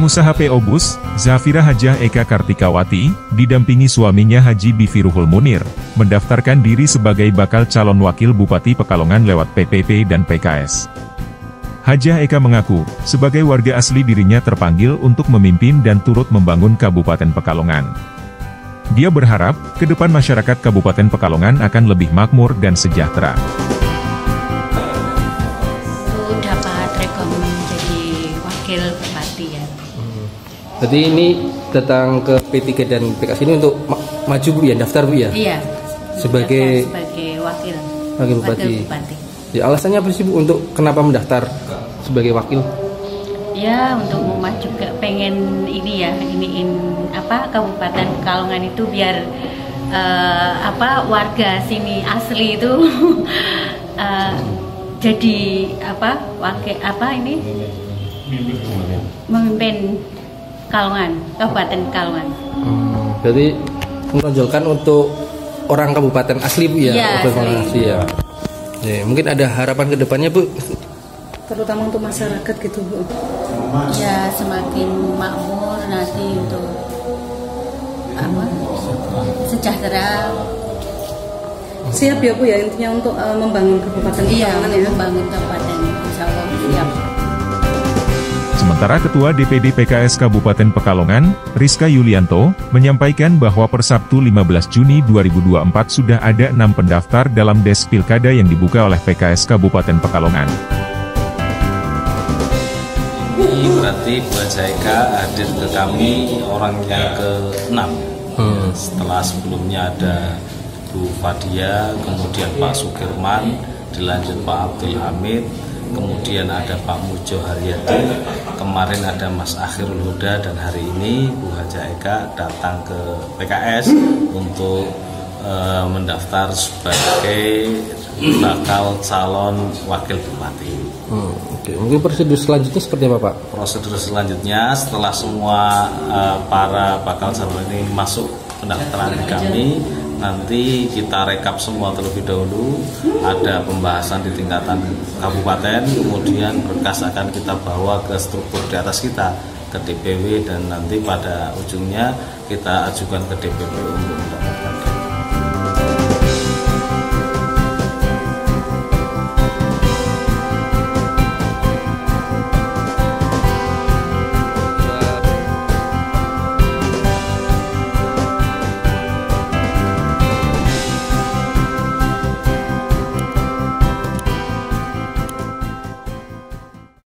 Pengusaha PO Bus, Zhafira Hajah Eka Kartikawati, didampingi suaminya Haji Bifi Rukhul Munir, mendaftarkan diri sebagai bakal calon wakil Bupati Pekalongan lewat PPP dan PKS. Hajah Eka mengaku, sebagai warga asli dirinya terpanggil untuk memimpin dan turut membangun Kabupaten Pekalongan. Dia berharap, ke depan masyarakat Kabupaten Pekalongan akan lebih makmur dan sejahtera. Bupati ya. Jadi ini datang ke P3 dan PKS ini untuk maju Bu ya, daftar Bu ya? Iya. Sebagai wakil Bupati. Ya, alasannya apa sih Bu untuk kenapa mendaftar sebagai wakil? Ya untuk maju juga pengen ini ya, Kabupaten Pekalongan itu biar warga sini asli itu jadi memimpin Pekalongan, Kabupaten Pekalongan. Jadi menonjolkan untuk orang kabupaten asli Bu ya, asli. Ya, mungkin ada harapan kedepannya Bu, terutama untuk masyarakat gitu Bu. Ya semakin makmur nanti untuk sejahtera. Siap ya Bu ya intinya untuk membangun kabupaten Pekalongan ya. Membangun kabupaten Pekalongan siap. Sementara Ketua DPD PKS Kabupaten Pekalongan, Rizka Yulianto, menyampaikan bahwa per Sabtu 15 Juni 2024 sudah ada 6 pendaftar dalam desk pilkada yang dibuka oleh PKS Kabupaten Pekalongan. Ini berarti Bu Hajah Eka hadir ke kami orang yang ke-6. Setelah sebelumnya ada Bu Fadia, kemudian Pak Sukirman, dilanjut Pak Abdul Hamid, kemudian ada Pak Mujo Haryadi, kemarin ada Mas Akhirul Huda, dan hari ini Bu Hajah Eka datang ke PKS untuk mendaftar sebagai bakal calon wakil bupati. Oke. Mungkin prosedur selanjutnya seperti apa Pak? Prosedur selanjutnya setelah semua para bakal calon ini masuk pendaftaran kami, nanti kita rekap semua terlebih dahulu, ada pembahasan di tingkatan kabupaten, kemudian berkas akan kita bawa ke struktur di atas kita, ke DPW, dan nanti pada ujungnya kita ajukan ke DPP untuk mendapatkan.